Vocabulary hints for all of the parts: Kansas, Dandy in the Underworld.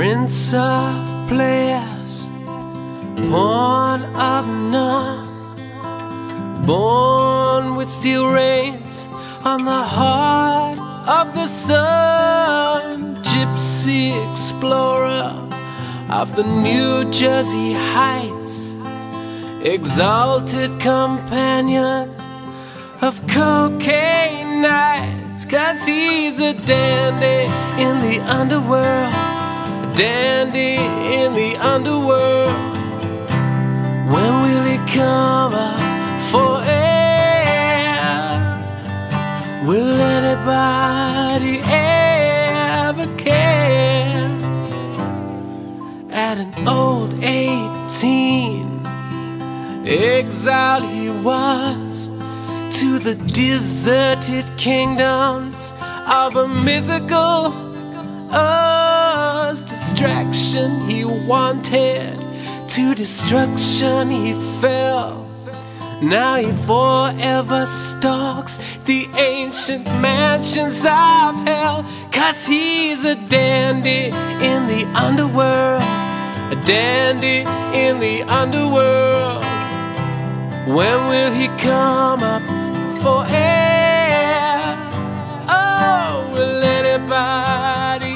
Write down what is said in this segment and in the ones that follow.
Prince of players, born of none, born with steel reins on the heart of the sun, gypsy explorer of the New Jersey heights, exalted companion of cocaine nights, 'cause he's a dandy in the underworld. Dandy in the underworld. When will he come up for air? Will anybody ever care? At an old 18, exiled he was to the deserted kingdoms of a mythical distraction he wanted, to destruction he fell. Now he forever stalks the ancient mansions of hell, 'cause he's a dandy in the underworld. A dandy in the underworld. When will he come up for air? Oh, will anybody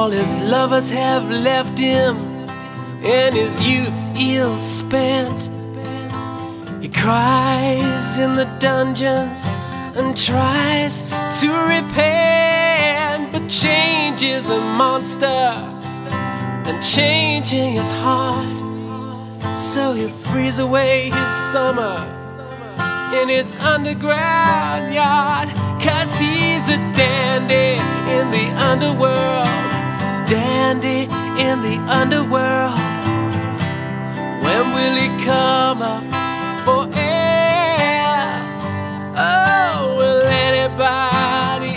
all his lovers have left him, and his youth ill spent. He cries in the dungeons and tries to repent, but change is a monster, and changing his heart. So he'll freeze away his summer in his underground yard, 'cause he's a dandy in the underworld. Dandy in the underworld. When will he come up for air? Oh, will anybody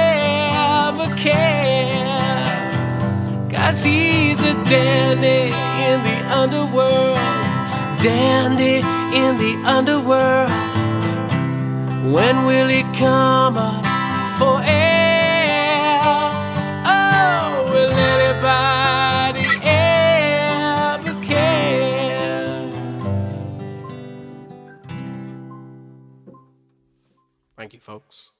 ever care? 'Cause he's a dandy in the underworld. Dandy in the underworld. When will he come up for air? Thank you, folks.